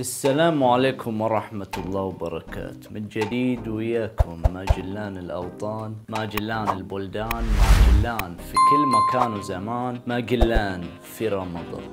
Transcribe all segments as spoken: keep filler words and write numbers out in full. السلام عليكم ورحمة الله وبركاته، من جديد وياكم ماجلان الأوطان، ماجلان البلدان، ماجلان في كل مكان وزمان، ماجلان في رمضان.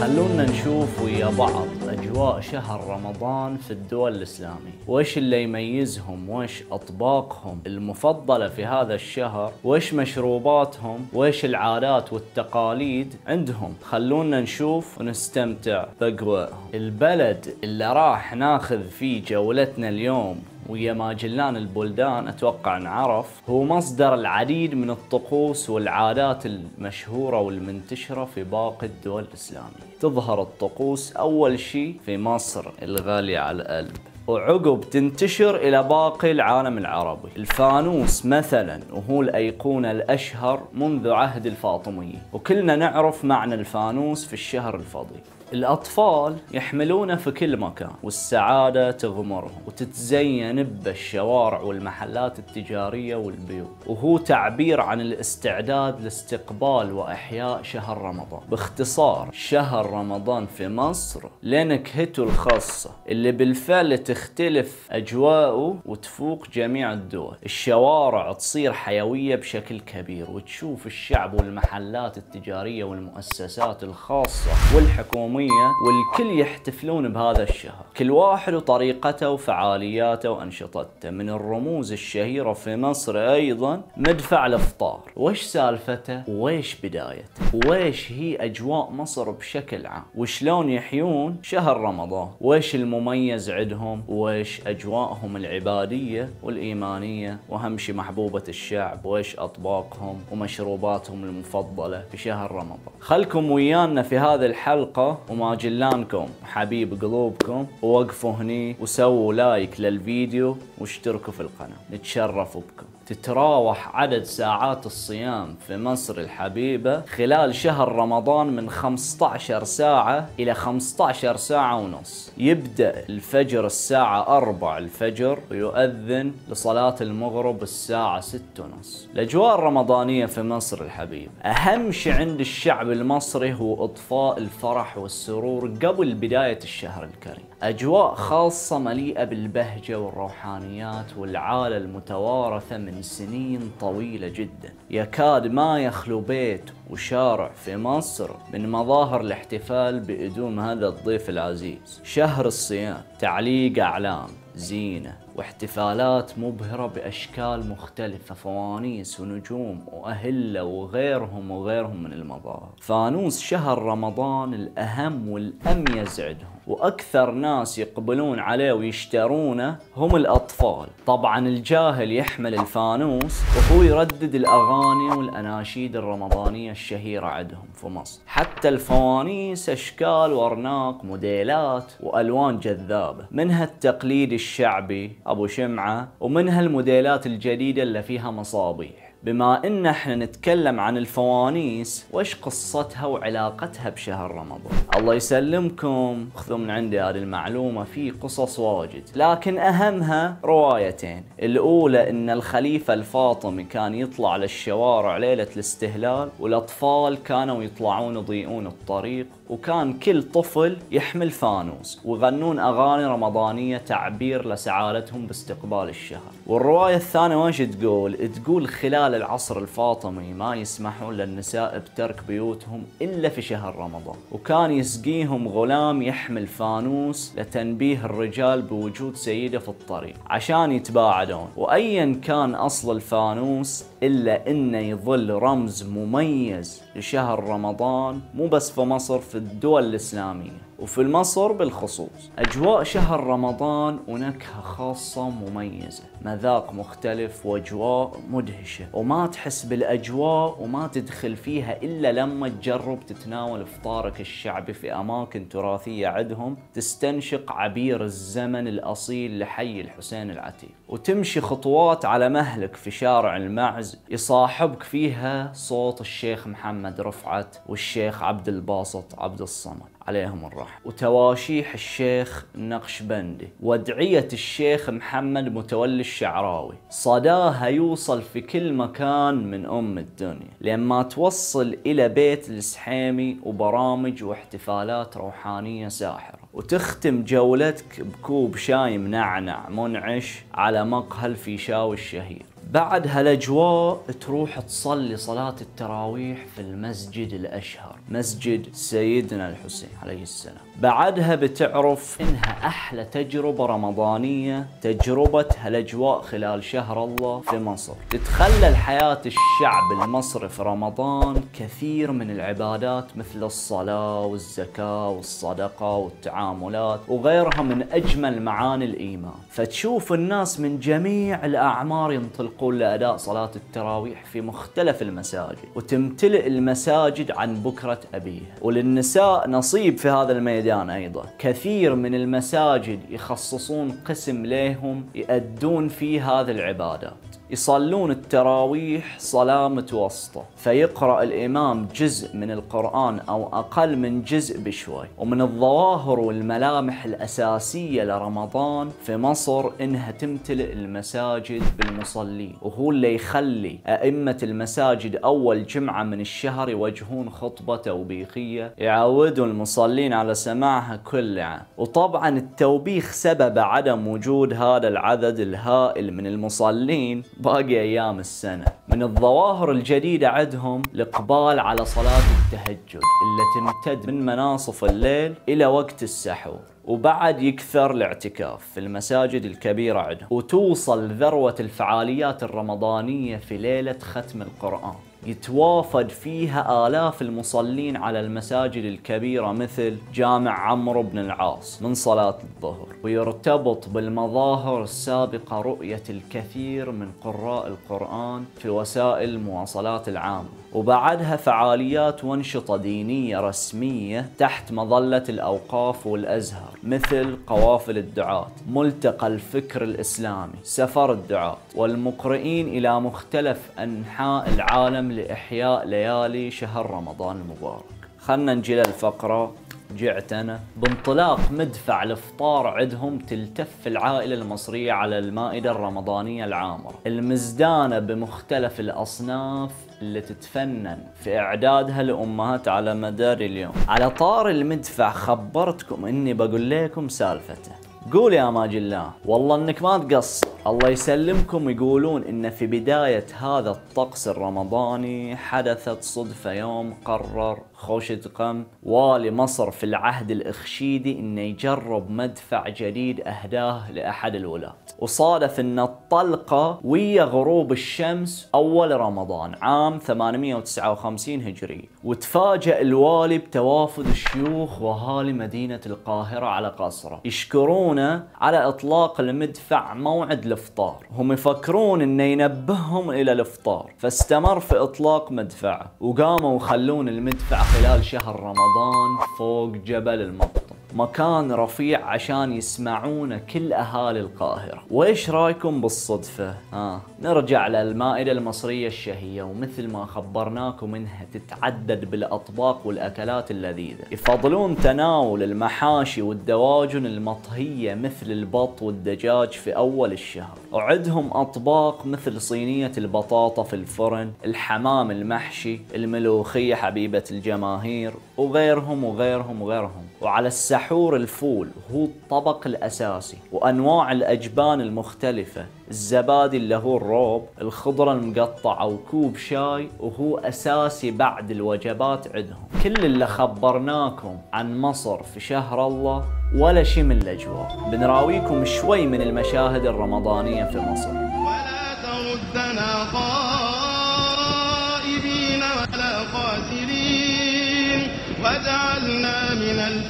خلونا نشوف ويا بعض أجواء شهر رمضان في الدول الإسلامية، وإيش اللي يميزهم، وإيش أطباقهم المفضلة في هذا الشهر، وإيش مشروباتهم، وإيش العادات والتقاليد عندهم. خلونا نشوف ونستمتع بأجواءهم. البلد اللي راح ناخذ فيه جولتنا اليوم ويا ماجلان البلدان اتوقع نعرف هو مصدر العديد من الطقوس والعادات المشهورة والمنتشرة في باقي الدول الإسلامية. تظهر الطقوس أول شيء في مصر الغالية على القلب، وعقب تنتشر إلى باقي العالم العربي. الفانوس مثلا وهو الأيقونة الأشهر منذ عهد الفاطمية، وكلنا نعرف معنى الفانوس في الشهر الفضيل. الأطفال يحملونه في كل مكان، والسعادة تغمرهم وتتزين بالشوارع والمحلات التجارية والبيوت، وهو تعبير عن الاستعداد لاستقبال وإحياء شهر رمضان. باختصار، شهر رمضان في مصر له نكهته الخاصة اللي بالفعل تختلف أجواءه وتفوق جميع الدول. الشوارع تصير حيوية بشكل كبير، وتشوف الشعب والمحلات التجارية والمؤسسات الخاصة والحكومية، والكل يحتفلون بهذا الشهر، كل واحد وطريقته وفعالياته وأنشطته. من الرموز الشهيرة في مصر أيضا مدفع الافطار. ويش سالفته، ويش بدايته، ويش هي أجواء مصر بشكل عام، وشلون يحيون شهر رمضان، ويش المميز عندهم، ويش أجواءهم العبادية والإيمانية، وأهم شي محبوبة الشعب، ويش أطباقهم ومشروباتهم المفضلة في شهر رمضان. خلكم ويانا في هذه الحلقة، وماجلانكم حبيب قلوبكم، ووقفوا هني وسووا لايك للفيديو واشتركوا في القناة، نتشرف بكم. تتراوح عدد ساعات الصيام في مصر الحبيبة خلال شهر رمضان من خمسة عشر ساعة إلى خمسة عشر ساعة ونص. يبدأ الفجر الساعة أربعة الفجر ويؤذن لصلاة المغرب الساعة ستة ونص. الأجواء الرمضانية في مصر الحبيبة، أهم شيء عند الشعب المصري هو إطفاء الفرح والسرور قبل بداية الشهر الكريم. أجواء خاصة مليئة بالبهجة والروحانيات والعالة المتوارثة من سنين طويلة جدا. يكاد ما يخلو بيت وشارع في مصر من مظاهر الاحتفال بقدوم هذا الضيف العزيز. شهر الصيام، تعليق أعلام، زينة، واحتفالات مبهرة بأشكال مختلفة، فوانيس ونجوم وأهلة وغيرهم وغيرهم من المظاهر. فانوس شهر رمضان الأهم والأميز عندهم، وأكثر ناس يقبلون عليه ويشترونه هم الأطفال. طبعا الجاهل يحمل الفانوس وهو يردد الأغاني والأناشيد الرمضانية الشهيرة عندهم في مصر. حتى الفوانيس أشكال وأرناق، موديلات وألوان جذابة، منها التقليد الشعبي أبو شمعة، ومنها الموديلات الجديدة اللي فيها مصابيح. بما ان احنا نتكلم عن الفوانيس، وش قصتها وعلاقتها بشهر رمضان؟ الله يسلمكم، خذوا من عندي هذه المعلومة، في قصص واجد، لكن اهمها روايتين. الاولى ان الخليفة الفاطمي كان يطلع للشوارع ليلة الاستهلال، والاطفال كانوا يطلعون يضيئون الطريق، وكان كل طفل يحمل فانوس ويغنون اغاني رمضانية تعبير لسعادتهم باستقبال الشهر. والرواية الثانية وش تقول؟ تقول خلال العصر الفاطمي ما يسمحون للنساء بترك بيوتهم إلا في شهر رمضان، وكان يسقيهم غلام يحمل فانوس لتنبيه الرجال بوجود سيدة في الطريق عشان يتباعدون. وأيا كان أصل الفانوس إلا إنه يظل رمز مميز لشهر رمضان، مو بس في مصر، في الدول الإسلامية وفي مصر بالخصوص. أجواء شهر رمضان ونكهة خاصة مميزة، مذاق مختلف وأجواء مدهشة، وما تحس بالأجواء وما تدخل فيها إلا لما تجرب تتناول إفطارك الشعبي في أماكن تراثية عندهم، تستنشق عبير الزمن الأصيل لحي الحسين العتيق، وتمشي خطوات على مهلك في شارع المعز يصاحبك فيها صوت الشيخ محمد رفعت والشيخ عبد الباسط عبد الصمد. عليهم الرحمة، وتواشيح الشيخ نقشبندي، وادعية الشيخ محمد متولي الشعراوي، صداها يوصل في كل مكان من أم الدنيا، لما توصل إلى بيت السحيمي وبرامج واحتفالات روحانية ساحرة، وتختم جولتك بكوب شاي منعنع منعش على مقهى الفيشاوي الشهير. بعد هالاجواء تروح تصلي صلاة التراويح في المسجد الأشهر، مسجد سيدنا الحسين عليه السلام. بعدها بتعرف إنها أحلى تجربة رمضانية، تجربة هالاجواء خلال شهر الله في مصر. تتخلل حياة الشعب المصري في رمضان كثير من العبادات مثل الصلاة والزكاة والصدقة والتعاملات وغيرها من أجمل معاني الإيمان، فتشوف الناس من جميع الأعمار ينطلقون لأداء صلاة التراويح في مختلف المساجد، وتمتلئ المساجد عن بكرة أبيها. وللنساء نصيب في هذا الميدان أيضا، كثير من المساجد يخصصون قسم لهم يؤدون فيه هذه العبادات، يصلون التراويح صلاة متوسطة، فيقرأ الإمام جزء من القرآن أو أقل من جزء بشوي. ومن الظواهر والملامح الأساسية لرمضان في مصر إنها تمتلئ المساجد بالمصلين، وهو اللي يخلي أئمة المساجد أول جمعة من الشهر يوجهون خطبة توبيخية يعودوا المصلين على سماعها كل عام. وطبعا التوبيخ سبب عدم وجود هذا العدد الهائل من المصلين باقي أيام السنة. من الظواهر الجديدة عندهم الإقبال على صلاة التهجد اللي تمتد من مناصف الليل إلى وقت السحور، وبعد يكثر الاعتكاف في المساجد الكبيرة عندهم، وتوصل ذروة الفعاليات الرمضانية في ليلة ختم القرآن، يتوافد فيها آلاف المصلين على المساجد الكبيرة مثل جامع عمرو بن العاص من صلاة الظهر. ويرتبط بالمظاهر السابقة رؤية الكثير من قراء القرآن في وسائل المواصلات العامة، وبعدها فعاليات وأنشطة دينية رسمية تحت مظلة الأوقاف والأزهر مثل قوافل الدعاة، ملتقى الفكر الإسلامي، سفر الدعاة، والمقرئين إلى مختلف أنحاء العالم لإحياء ليالي شهر رمضان المبارك. خلنا نجي للفقرة جعتنا. بانطلاق مدفع الافطار عندهم تلتف العائلة المصرية على المائدة الرمضانية العامرة المزدانة بمختلف الأصناف اللي تتفنن في إعدادها لأمهات على مدار اليوم. على طار المدفع خبرتكم إني بقول لكم سالفته. قول يا ماجلان والله إنك ما تقصر، الله يسلمكم. يقولون إن في بداية هذا الطقس الرمضاني حدثت صدفة يوم قرر خوشة قم والي مصر في العهد الإخشيدي إنه يجرب مدفع جديد أهداه لأحد الولاة، وصادف إن الطلقة ويا غروب الشمس أول رمضان عام ثمانمئة وتسعة وخمسين هجري، وتفاجأ الوالي بتوافد الشيوخ وأهالي مدينة القاهرة على قصره يشكرونه على إطلاق المدفع موعد الإفطار. هم يفكرون إنه ينبههم إلى الإفطار، فاستمر في إطلاق مدفعه، وقاموا وخلون المدفع خلال شهر رمضان فوق جبل المطر، مكان رفيع عشان يسمعونه كل أهالي القاهرة. وإيش رايكم بالصدفة؟ آه. نرجع للمائدة المصرية الشهية، ومثل ما خبرناكم إنها تتعدد بالأطباق والأكلات اللذيذة. يفضلون تناول المحاشي والدواجن المطهية مثل البط والدجاج في أول الشهر، وعدهم أطباق مثل صينية البطاطا في الفرن، الحمام المحشي، الملوخية حبيبة الجماهير، وغيرهم وغيرهم وغيرهم. وعلى الساعة سحور الفول هو الطبق الأساسي، وأنواع الأجبان المختلفة، الزبادي اللي هو الروب، الخضرة المقطعة، وكوب شاي، وهو أساسي بعد الوجبات عندهم. كل اللي خبرناكم عن مصر في شهر الله ولا شي من الأجواء، بنراويكم شوي من المشاهد الرمضانية في مصر. ولا تردنا خائبين ولا قاتلين وجعلنا من الفائزين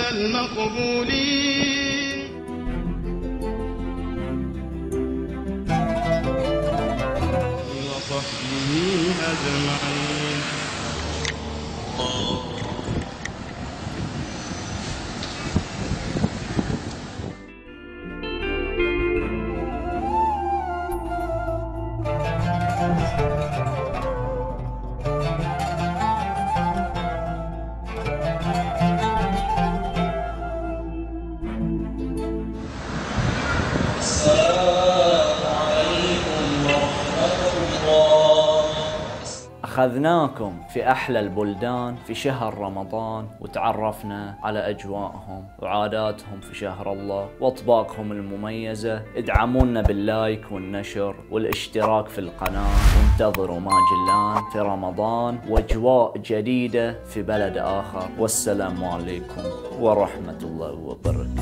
المقبولين. وصحبه أجمعين. أخذناكم في أحلى البلدان في شهر رمضان وتعرفنا على أجواءهم وعاداتهم في شهر الله وأطباقهم المميزة. ادعمونا باللايك والنشر والاشتراك في القناة، وانتظروا ماجلان في رمضان وأجواء جديدة في بلد آخر. والسلام عليكم ورحمة الله وبركاته.